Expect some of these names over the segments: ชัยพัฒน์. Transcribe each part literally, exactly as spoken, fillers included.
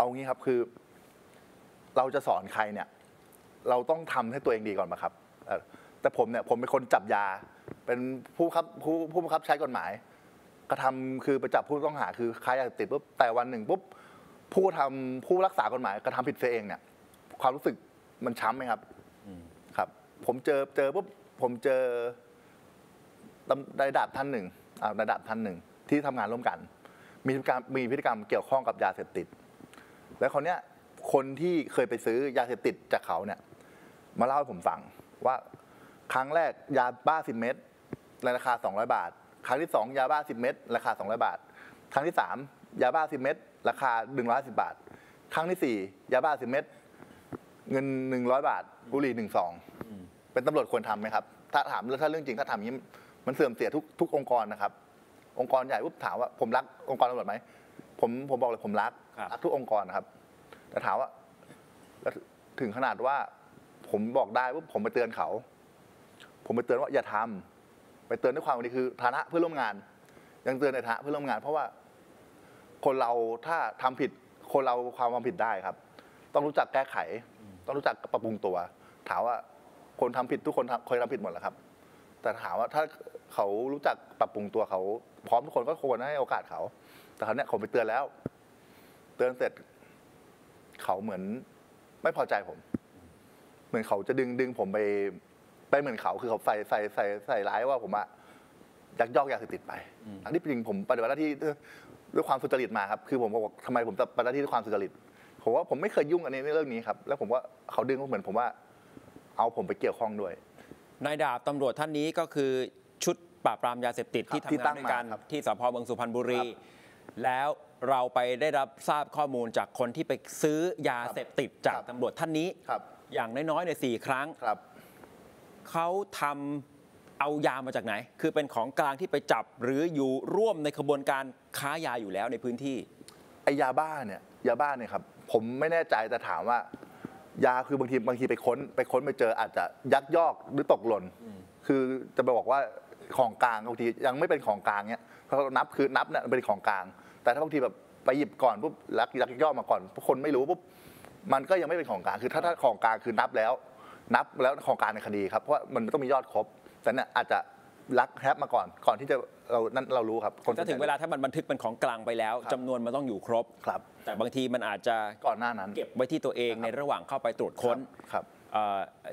เอางี้ครับคือเราจะสอนใครเนี่ยเราต้องทำให้ตัวเองดีก่อนมาครับแต่ผมเนี่ยผมเป็นคนจับยาเป็นผู้คับผู้ผู้บังคับใช้กฎหมายกระทำคือไปจับผู้ต้องหาคือค้ายาเสพติดปุ๊บแต่วันหนึ่งปุ๊บผู้ทำผู้รักษากฎหมายกระทำผิดเสียเองเนี่ยความรู้สึกมันช้ำไหมครับครับผมเจอเจอปุ๊บผมเจอในดาบท่านหนึ่งในดาบท่านหนึ่งที่ทำงานร่วมกันมีพฤติกรรมมีพฤติกรรมเกี่ยวข้องกับยาเสพติดแล้วคนเนี้ยคนที่เคยไปซื้อยาเสพติดจากเขาเนี่ยมาเล่าให้ผมฟังว่าครั้งแรกยาบ้าสิบเม็ดในราคาสองร้อยบาทครั้งที่สองยาบ้าสิบเม็ดราคาสองร้อยบาทครั้งที่สามยาบ้าสิบเม็ดราคาหนึ่งร้อยสิบบาทครั้งที่สี่ยาบ้าสิบเม็ดเงินหนึ่งร้อยบาทบุหรี่หนึ่งซองเป็นตำรวจควรทำไหมครับถ้าถามแล้วถ้าเรื่องจริงถ้าทำอย่างนี้มันเสื่อมเสียทุกทุกองค์กรนะครับองค์กรใหญ่ปุ๊บถามว่าผมรักองค์กรตำรวจไหมผมผมบอกเลยผมรักรักทุกองค์กรนะครับแต่ถามว่าถึงขนาดว่าผมบอกได้ปุ๊บผมไปเตือนเขาผมไปเตือนว่าอย่าทำไปเตือนด้วยความนี่คือฐานะเพื่อนร่วมงานยังเตือนในฐานะเพื่อนร่วมงานเพราะว่าคนเราถ้าทำผิดคนเราความความผิดได้ครับต้องรู้จักแก้ไขต้องรู้จักปรับปรุงตัวถามว่าคนทำผิดทุกคนเคยทำผิดหมดแหละครับแต่ถามว่าถ้าเขารู้จักปรับปรุงตัวเขาพร้อมทุกคนก็ควรให้โอกาสเขาแต่ครั้งนี้ผมไปเตือนแล้วเตือนเสร็จเขาเหมือนไม่พอใจผมเหมือนเขาจะดึงดึงผมไปไปเหมือนเขาคือเขาใส่ใส่ใส่ใส่ร้ายว่าผมอะยักยอกยาเสพติดไปอันนี้จริงผมปฏิบัติหน้าที่ด้วยความสุจริตมาครับคือผมบอกทำไมผมปฏิบัติหน้าที่ด้วยความสุจริตผมว่าผมไม่เคยยุ่งอันนี้ในเรื่องนี้ครับแล้วผมว่าเขาดึงเหมือนผมว่าเอาผมไปเกี่ยวข้องด้วยนายดาบตำรวจท่านนี้ก็คือชุดปราบปรามยาเสพติดที่ทำงานด้วยกันที่สภ.เมืองสุพรรณบุรีแล้วเราไปได้รับทราบข้อมูลจากคนที่ไปซื้อยาเสพติดจากตำรวจท่านนี้อย่างน้อยๆในสี่ครั้งเขาทำเอายามาจากไหนคือเป็นของกลางที่ไปจับหรืออยู่ร่วมในขบวนการค้ายาอยู่แล้วในพื้นที่ไอยาบ้าเนี่ยยาบ้าเนี่ยครับผมไม่แน่ใจแต่ถามว่ายาคือบางทีบางทีไปค้นไปค้นไปเจออาจจะยักยอกหรือตกหล่นคือจะไปบอกว่าของกลางบางทียังไม่เป็นของกลางเนี่ยเพราะเรานับคือนับเนี่ยเป็นของกลางแต่ถ้าบางทีแบบไปหยิบก่อนปุ๊บลักยักยอกมาก่อนคนไม่รู้ปุ๊บมันก็ยังไม่เป็นของกลางคือถ้าถ้าของกลางคือนับแล้วนับแล้วของกลางในคดีครับเพราะมันต้องมียอดครบแต่เนี่ยอาจจะลักแฮปมาก่อนก่อนที่จะเรานั่นเรารู้ครับถ้าถึงเวลาถ้ามันบันทึกเป็นของกลางไปแล้วจำนวนมันต้องอยู่ครบครับแต่บางทีมันอาจจะก่อนหน้านั้นเก็บไว้ที่ตัวเองในระหว่างเข้าไปตรวจค้นครับ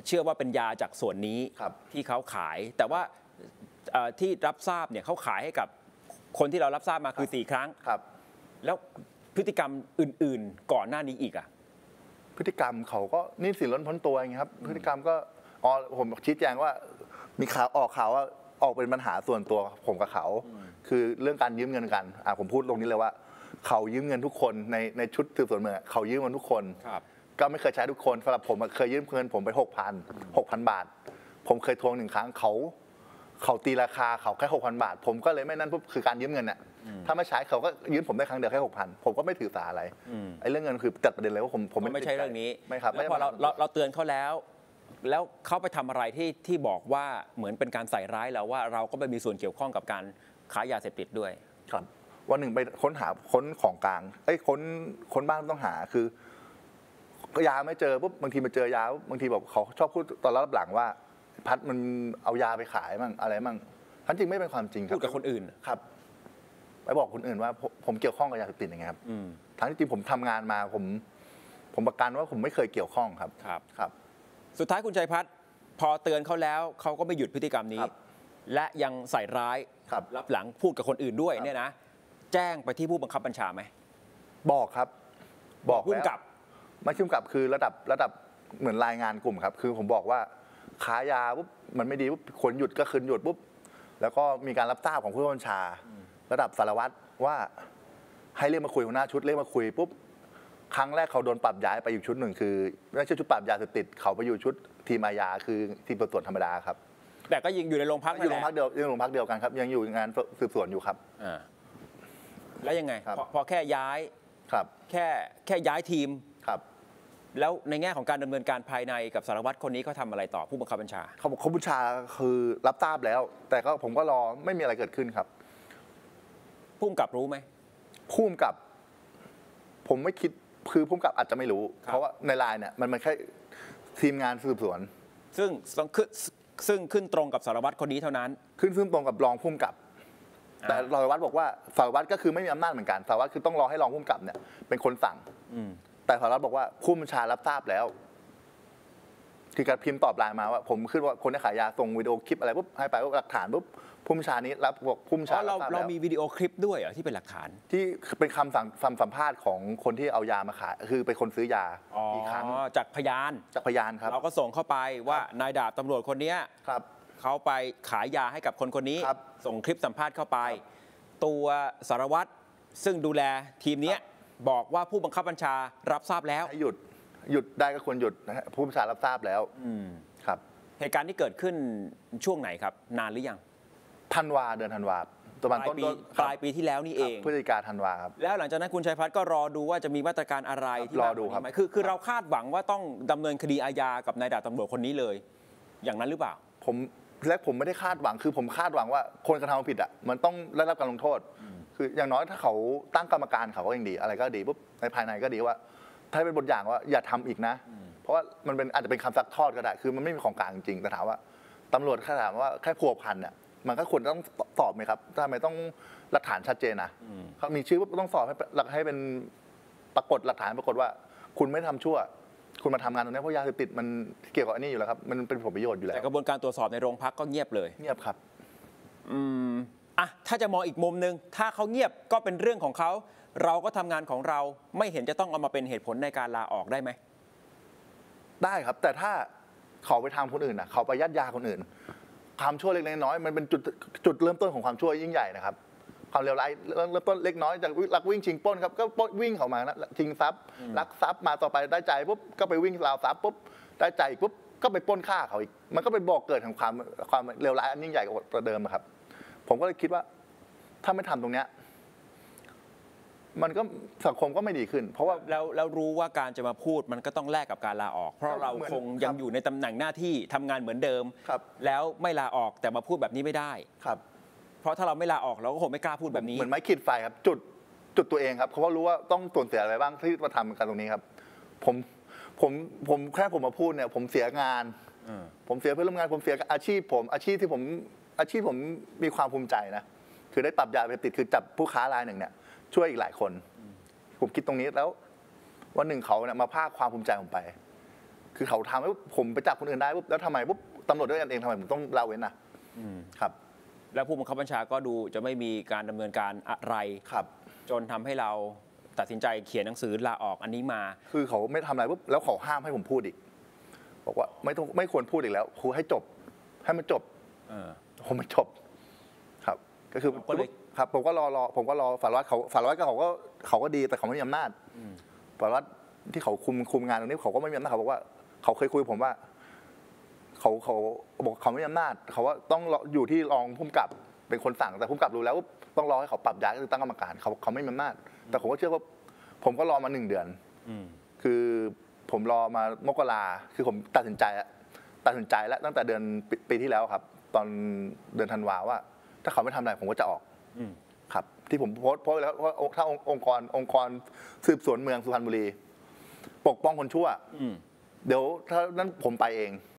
เชื่อว่าเป็นยาจากส่วนนี้ที่เขาขายแต่ว่าที่รับทราบเนี่ยเขาขายให้กับคนที่เรารับทราบมาคือสี่ครั้งครับแล้วพฤติกรรมอื่นๆก่อนหน้านี้อีกอ่ะพฤติกรรมเขาก็นี่สิล้นพ้นตัวอย่างนี้ครับพฤติกรรมก็อ๋อผมชี้แจงว่ามีข่าวออกข่าวว่าออกเป็นปัญหาส่วนตัวผมกับเขาคือเรื่องการยืมเงินกันอ่าผมพูดตรงนี้เลยว่าเขายืมเงินทุกคนในในชุดสืบสวนเมืองเขายืมเงินทุกคนก็ไม่เคยใช้ทุกคนสำหรับผมเคยยืมเงินผมไปหกพันหกพันบาทผมเคยทวงหนึ่งครั้งเขาเขาตีราคาเขาแค่หกพันบาทผมก็เลยไม่นั่นปุ๊บคือการยืมเงินเนี่ยถ้าไม่ใช้เขาก็ยืมผมได้ครั้งเดียวแค่หกพันผมก็ไม่ถือสาอะไรไอ้เรื่องเงินคือจัดประเด็นเลยว่าผมผมไม่ใช่เรื่องนี้ไม่ครับแล้วพอเราเราเตือนเขาแล้วแล้วเขาไปทำอะไรที่ที่บอกว่าเหมือนเป็นการใส่ร้ายเราว่าเราก็ไปมีส่วนเกี่ยวข้องกับการค้ายาเสพติดด้วยครับวันหนึ่งไปค้นหาค้นของกลางไอ้ค้นค้นบ้านต้องหาคือยาไม่เจอปุ๊บบางทีมาเจอยาบางทีแบบเขาชอบพูดตอนรับหลังว่าพัดมันเอายาไปขายมั่งอะไรมั่งทั้งจริงไม่เป็นความจริงครับพูดกับคนอื่นครับไปบอกคนอื่นว่าผมเกี่ยวข้องกับยาเสพติดยังไงครับทั้งจริงผมทำงานมาผมผมประกันว่าผมไม่เคยเกี่ยวข้องครับครับครับสุดท้ายคุณชัยพัฒน์พอเตือนเขาแล้วเขาก็ไม่หยุดพฤติกรรมนี้และยังใส่ร้ายรับหลังพูดกับคนอื่นด้วยเนี่ยนะแจ้งไปที่ผู้บังคับบัญชาไหมบอกครับบอกแล้วกับไม่ขึ้นกับคือระดับระดับเหมือนรายงานกลุ่มครับคือผมบอกว่าค้ายาปุ๊บมันไม่ดีปุ๊บควรหยุดก็คืนหยุดปุ๊บแล้วก็มีการรับทราบของผู้บัญชาระดับสารวัตรว่าให้เรียกมาคุยหัวหน้าชุดเรียกมาคุยปุ๊บครั้งแรกเขาโดนปรับย้ายไปอยู่ชุดหนึ่งคือไม่ใช่ชุดปรับยาเสพติดเขาไปอยู่ชุดทีมายาคือทีมสืบสวนธรรมดาครับแต่ก็ยังอยู่ในโรงพักอยู่โรงพักเดียวยังโรงพักเดียวกันครับยังอยู่งานสืบสวนอยู่ครับอ่าแล้วยังไงพอแค่ย้ายครับแค่แค่ย้ายทีมครับแล้วในแง่ของการดำเนินการภายในกับสารวัตรคนนี้เขาทาอะไรต่อผู้บังคับบัญชาเขาบอกเขาบัญชาคือรับทราบแล้วแต่ก็ผมก็รอไม่มีอะไรเกิดขึ้นครับพุ่มกับรู้ไหมพุ่มกับผมไม่คิด คือผู้กำกับอาจจะไม่รู้เพราะว่าในไลน์เนี่ยมันมันแค่ทีมงานสืบสวนซึ่งต้องขึ้นซึ่งขึ้นตรงกับสารวัตรคนนี้เท่านั้นขึ้นซึ่งตรงกับรองผู้กำกับแต่สารวัตรบอกว่าสารวัตรก็คือไม่มีอำนาจเหมือนกันสารวัตรคือต้องรอให้รองผู้กำกับเนี่ยเป็นคนสั่งแต่สารวัตรบอกว่าผู้บัญชารับทราบแล้วที่การพิมพ์ตอบไลน์มาว่าผมขึ้นว่าคนที่ขายยาส่งวิดีโอคลิปอะไรปุ๊บให้ไปว่าหลักฐานปุ๊บผู้บัญชานี้รับบอกผู้บัญชาเราเรามีวิดีโอคลิปด้วยเหรอที่เป็นหลักฐานที่เป็นคำสั่งคำสัมภาษณ์ของคนที่เอายามาขายคือเป็นคนซื้อยาอีกครั้งจากพยานจากพยานครับเราก็ส่งเข้าไปว่านายดาบตำรวจคนนี้ครับเขาไปขายยาให้กับคนคนนี้ส่งคลิปสัมภาษณ์เข้าไปตัวสารวัตรซึ่งดูแลทีมนี้บอกว่าผู้บังคับบัญชารับทราบแล้วหยุดหยุดได้ก็ควรหยุดนะผู้บัญชารับทราบแล้วครับเหตุการณ์ที่เกิดขึ้นช่วงไหนครับนานหรือยังธันวาเดือนธันวาประมาณต้นปลายปีที่แล้วนี่เองพฤศจิกาธันวาครับแล้วหลังจากนั้นคุณชัยพัฒน์ก็รอดูว่าจะมีมาตรการอะไรที่รอดูครับคือคือเราคาดหวังว่าต้องดำเนินคดีอาญากับนายดาบตำรวจคนนี้เลยอย่างนั้นหรือเปล่าผมแรกผมไม่ได้คาดหวังคือผมคาดหวังว่าคนกระทำความผิดอ่ะมันต้องได้รับการลงโทษคืออย่างน้อยถ้าเขาตั้งกรรมการเขาก็ยังดีอะไรก็ดีปุ๊บในภายในก็ดีว่าถ้าเป็นบทอย่างว่าอย่าทำอีกนะเพราะว่ามันเป็นอาจจะเป็นคำซักทอดก็ได้คือมันไม่มีของกลางจริงแต่ถามว่าตำรวจถ้าถามว่าแค่ผัวพันเนี่ยมันก็ควรต้องสอบไหมครับทำไมต้องหลักฐานชัดเจนนะเขามีชื่อว่าต้องสอบให้ให้เป็นปรากฏหลักฐานปรากฏว่าคุณไม่ทำชั่วคุณมาทำงานตรงนี้เพราะยาเสพติดมันเกี่ยวกับอันนี้อยู่แล้วครับมันเป็นผลประโยชน์อยู่แล้วแต่กระบวนการตรวจสอบในโรงพักก็เงียบเลยเงียบครับอืมอ่ะถ้าจะมองอีกมุมหนึ่งถ้าเขาเงียบก็เป็นเรื่องของเขาเราก็ทำงานของเราไม่เห็นจะต้องเอามาเป็นเหตุผลในการลาออกได้ไหมได้ครับแต่ถ้าเขาไปทำคนอื่นนะเขาไปยัดยาคนอื่นความชั่วเล็กน้อยมันเป็นจุดจุดเริ่มต้นของความชั่วยิ่งใหญ่นะครับความเลวร้ายเริ่มต้นเล็กน้อยจากลักวิ่งชิงปล้นครับก็วิ่งเข้ามานะชิงทรัพย์ลักทรัพย์มาต่อไปได้ใจปุ๊บก็ไปวิ่งราวทรัพย์ปุ๊บได้ใจปุ๊บก็ไปปล้นฆ่าเขาอีกมันก็เป็นบ่อเกิดของความความเลวร้ายอันยิ่งใหญ่กว่าเดิมนะครับผมก็เลยคิดว่าถ้าไม่ทำตรงเนี้ยมันก็สังคมก็ไม่ดีขึ้นเพราะว่าแล้วแล้วรู้ว่าการจะมาพูดมันก็ต้องแลกกับการลาออกเพราะเราคงยังอยู่ในตำแหน่งหน้าที่ทำงานเหมือนเดิมแล้วไม่ลาออกแต่มาพูดแบบนี้ไม่ได้ครับเพราะถ้าเราไม่ลาออกเราก็คงไม่กล้าพูดแบบนี้เหมือนไม้ขีดไฟครับจุดจุดตัวเองครับเพราะว่ารู้ว่าต้องสูญเสียอะไรบ้างที่มาทำกันตรงนี้ครับผมผมผมแค่ผมมาพูดเนี่ยผมเสียงานผมเสียเพื่อนร่วมงานผมเสียอาชีพผมอาชีพที่ผมอาชีพผมมีความภูมิใจนะคือได้ปรับยาเสพติดคือจับผู้ค้ารายหนึ่งเนี่ยช่วยอีกหลายคนผมคิดตรงนี้แล้ววันหนึ่งเขาเนี่ยมาพากความภูมิใจผมไปคือเขาทำให้ผมไปจับคนอื่นได้ปุ๊บแล้วทำไมปุ๊บตำรวจด้วยกันเองทำไมผมต้องละเว้นนะครับแล้วผู้บังคับบัญชาก็ดูจะไม่มีการดำเนินการอะไรครับจนทำให้เราตัดสินใจเขียนหนังสือลาออกอันนี้มาคือเขาไม่ทำอะไรปุ๊บแล้วเขาห้ามให้ผมพูดอีกบอกว่าไม่ต้องไม่ควรพูดอีกแล้วครูให้จบให้มันจบเออผมไม่จบครับก็คือครับผมก็รอรอผมก็รอสารวัตรเขาสารวัตรก็เขาก็เขาก็ดีแต่เขาไม่มีอำนาจสารวัตรที่เขาคุมคุมงานตรงนี้เขาก็ไม่มีอำนาจเขาบอกว่าเขาเคยคุยผมว่าเขาเขาบอกเขาไม่มีอำนาจเขาว่าต้องอยู่ที่รองผู้กำกับเป็นคนสั่งแต่ผู้กำกับรู้แล้วต้องรอให้เขาปรับย้ายหรือตั้งกรรมการเขาเขาไม่มีอำนาจแต่ผมก็เชื่อว่าผมก็รอมาหนึ่งเดือนคือผมรอมามกราคือผมตัดสินใจตัดสินใจแล้วตั้งแต่เดือนปีที่แล้วครับตอนเดือนธันวาว่าถ้าเขาไม่ทำอะไรผมก็จะออกครับที่ผมโพสต์โพสต์แล้วว่าถ้าองค์กรองค์กรสืบสวนเมืองสุพรรณบุรีปกป้องคนชั่วเดี๋ยวถ้านั้นผมไปเอง